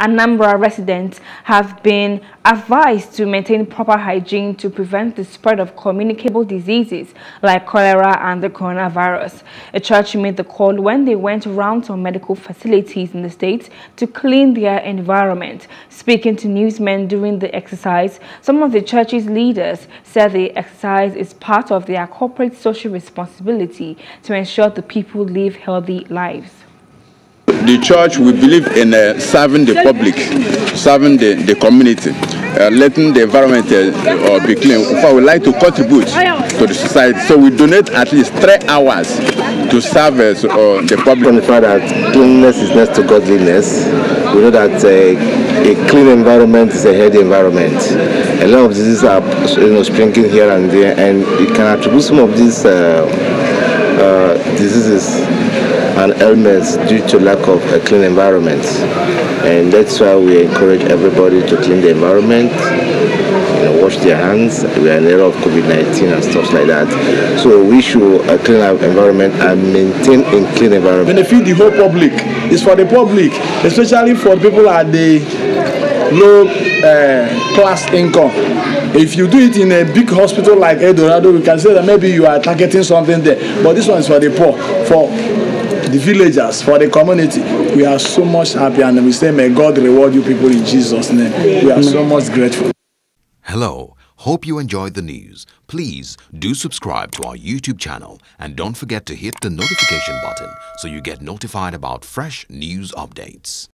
Anambra residents have been advised to maintain proper hygiene to prevent the spread of communicable diseases like cholera and the coronavirus. A church made the call when they went around some medical facilities in the state to clean their environment. Speaking to newsmen during the exercise, some of the church's leaders said the exercise is part of their corporate social responsibility to ensure the people live healthy lives. The church, we believe in serving the public, serving the community, letting the environment be clean. We would like to contribute to the society, so we donate at least 3 hours to service the public. On the fact that cleanliness is next to godliness, we know that a clean environment is a healthy environment. A lot of diseases are springing here and there, and you can attribute some of these diseases and ailments due to lack of a clean environment, and that's why we encourage everybody to clean the environment, wash their hands. We are in the era of COVID-19 and stuff like that, so we should clean our environment and maintain a clean environment. Benefit the whole public. It's for the public, especially for people at the low class income. If you do it in a big hospital like El Dorado, we can say that maybe you are targeting something there, but this one is for the poor, for the villagers, for the community. We are so much happy, and we say, may God reward you people in Jesus' name. We are so much grateful. Hello, hope you enjoyed the news. Please do subscribe to our YouTube channel and don't forget to hit the notification button so you get notified about fresh news updates.